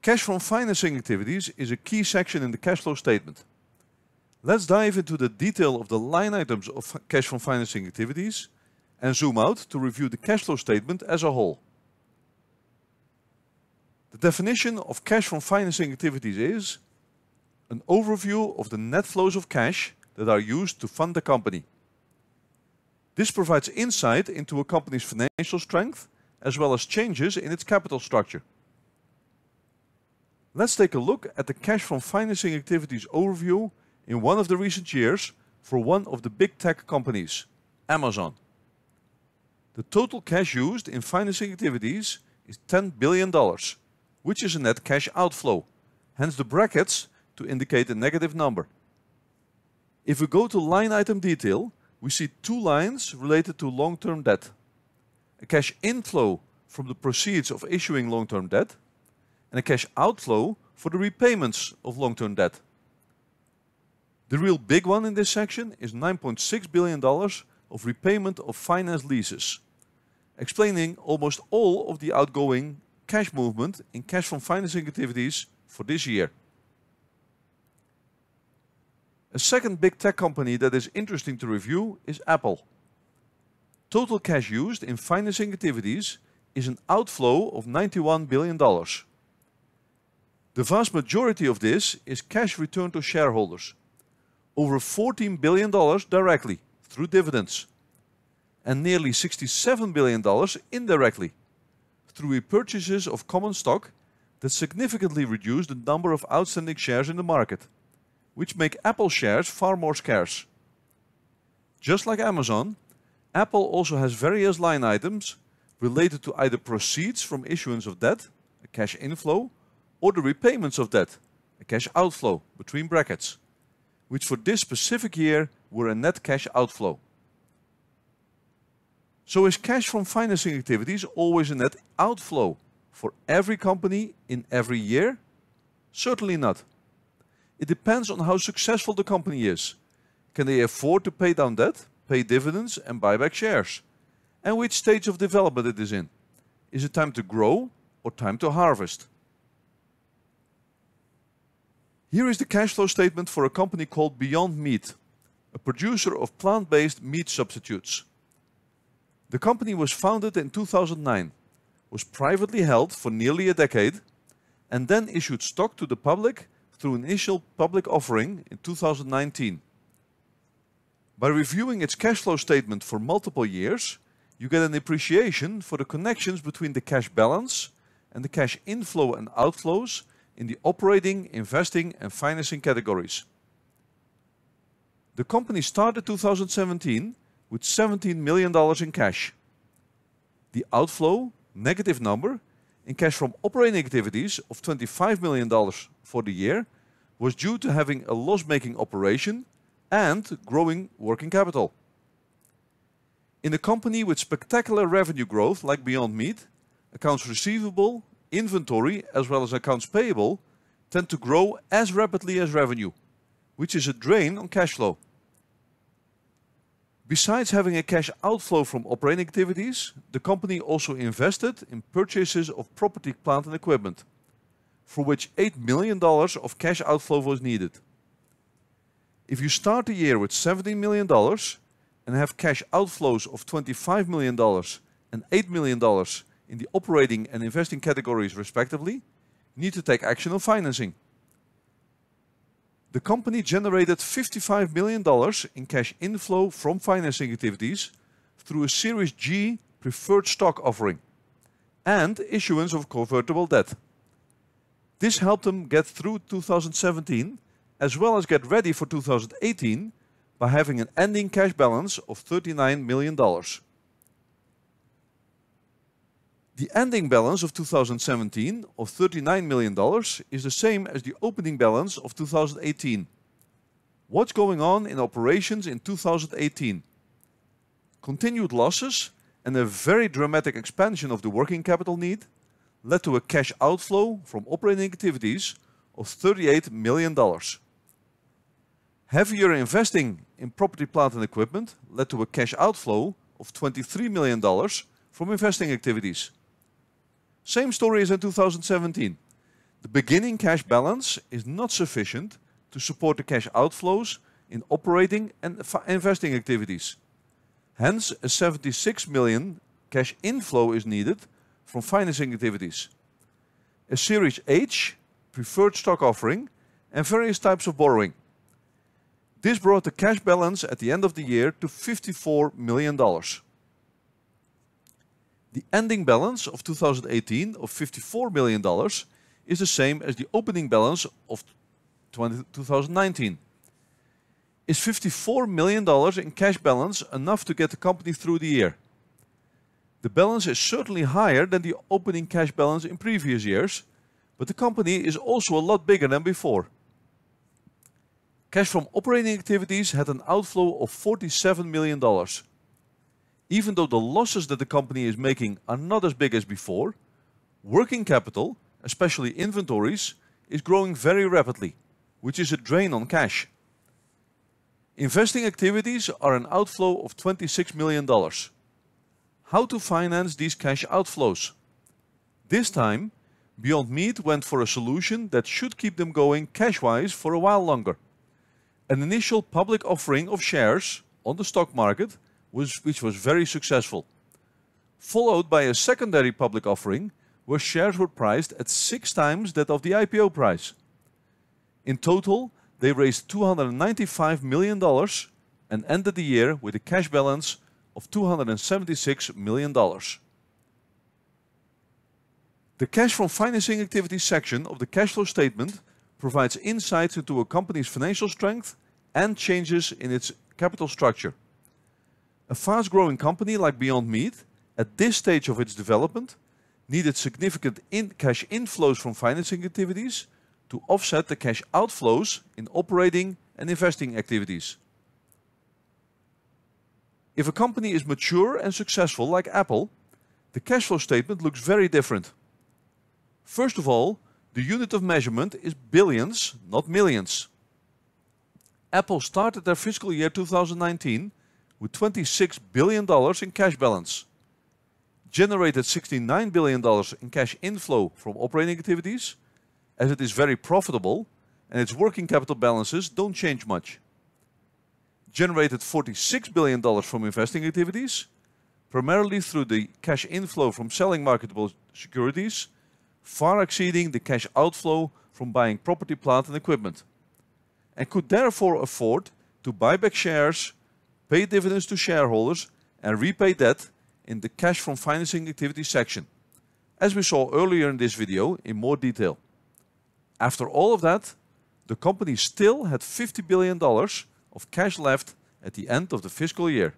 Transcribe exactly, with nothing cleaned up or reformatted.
Cash from financing activities is a key section in the cash flow statement. Let's dive into the detail of the line items of cash from financing activities and zoom out to review the cash flow statement as a whole. The definition of cash from financing activities is an overview of the net flows of cash that are used to fund the company. This provides insight into a company's financial strength as well as changes in its capital structure. Let's take a look at the cash from financing activities overview in one of the recent years for one of the big tech companies, Amazon. The total cash used in financing activities is ten billion dollars, which is a net cash outflow, hence the brackets to indicate a negative number. If we go to line item detail, we see two lines related to long-term debt. A cash inflow from the proceeds of issuing long-term debt and a cash outflow for the repayments of long-term debt. The real big one in this section is nine point six billion dollars of repayment of finance leases, explaining almost all of the outgoing cash movement in cash from financing activities for this year. A second big tech company that is interesting to review is Apple. Total cash used in financing activities is an outflow of ninety-one billion dollars. The vast majority of this is cash returned to shareholders, over fourteen billion dollars directly through dividends, and nearly sixty-seven billion dollars indirectly through repurchases of common stock that significantly reduced the number of outstanding shares in the market, which make Apple shares far more scarce. Just like Amazon, Apple also has various line items related to either proceeds from issuance of debt, a cash inflow, or the repayments of debt, a cash outflow, between brackets, which for this specific year were a net cash outflow. So is cash from financing activities always a net outflow for every company in every year? Certainly not. It depends on how successful the company is. Can they afford to pay down debt, pay dividends, and buy back shares? And which stage of development it is in. Is it time to grow or time to harvest? Here is the cash flow statement for a company called Beyond Meat, a producer of plant-based meat substitutes. The company was founded in two thousand nine, was privately held for nearly a decade, and then issued stock to the public through an initial public offering in two thousand nineteen. By reviewing its cash flow statement for multiple years, you get an appreciation for the connections between the cash balance and the cash inflow and outflows in the operating, investing, and financing categories. The company started two thousand seventeen with seventeen million dollars in cash. The outflow, negative number, in cash from operating activities of twenty-five million dollars for the year was due to having a loss-making operation and growing working capital. In a company with spectacular revenue growth like Beyond Meat, accounts receivable, inventory, as well as accounts payable tend to grow as rapidly as revenue, which is a drain on cash flow. Besides having a cash outflow from operating activities, the company also invested in purchases of property, plant, and equipment, for which eight million dollars of cash outflow was needed. If you start the year with seventeen million dollars and have cash outflows of twenty-five million dollars and eight million dollars in the operating and investing categories respectively, you need to take action on financing. The company generated fifty-five million dollars in cash inflow from financing activities through a Series G preferred stock offering and issuance of convertible debt. This helped them get through two thousand seventeen as well as get ready for two thousand eighteen by having an ending cash balance of thirty-nine million dollars. The ending balance of two thousand seventeen of thirty-nine million dollars is the same as the opening balance of two thousand eighteen. What's going on in operations in two thousand eighteen? Continued losses and a very dramatic expansion of the working capital need led to a cash outflow from operating activities of thirty-eight million dollars. Heavier investing in property, plant, and equipment led to a cash outflow of twenty-three million dollars from investing activities. Same story as in two thousand seventeen. The beginning cash balance is not sufficient to support the cash outflows in operating and investing activities. Hence, a seventy-six million cash inflow is needed from financing activities, a Series H, preferred stock offering, and various types of borrowing. This brought the cash balance at the end of the year to fifty-four million dollars. The ending balance of two thousand eighteen of fifty-four million dollars is the same as the opening balance of twenty nineteen. Is fifty-four million dollars in cash balance enough to get the company through the year? The balance is certainly higher than the opening cash balance in previous years, but the company is also a lot bigger than before. Cash from operating activities had an outflow of forty-seven million dollars. Even though the losses that the company is making are not as big as before, working capital, especially inventories, is growing very rapidly, which is a drain on cash. Investing activities are an outflow of twenty-six million dollars. How to finance these cash outflows? This time, Beyond Meat went for a solution that should keep them going cash-wise for a while longer. An initial public offering of shares on the stock market, was, which was very successful, followed by a secondary public offering where shares were priced at six times that of the I P O price. In total, they raised two hundred ninety-five million dollars and ended the year with a cash balance of two hundred seventy-six million dollars. The cash from financing activities section of the cash flow statement provides insights into a company's financial strength and changes in its capital structure. A fast-growing company like Beyond Meat, at this stage of its development, needed significant in cash inflows from financing activities to offset the cash outflows in operating and investing activities. If a company is mature and successful like Apple, the cash flow statement looks very different. First of all, the unit of measurement is billions, not millions. Apple started their fiscal year two thousand nineteen with twenty-six billion dollars in cash balance, generated sixty-nine billion dollars in cash inflow from operating activities, as it is very profitable and its working capital balances don't change much. Generated forty-six billion dollars from investing activities, primarily through the cash inflow from selling marketable securities, far exceeding the cash outflow from buying property, plant and equipment, and could therefore afford to buy back shares, pay dividends to shareholders and repay debt in the cash from financing activities section, as we saw earlier in this video in more detail. After all of that, the company still had fifty billion dollars of cash left at the end of the fiscal year.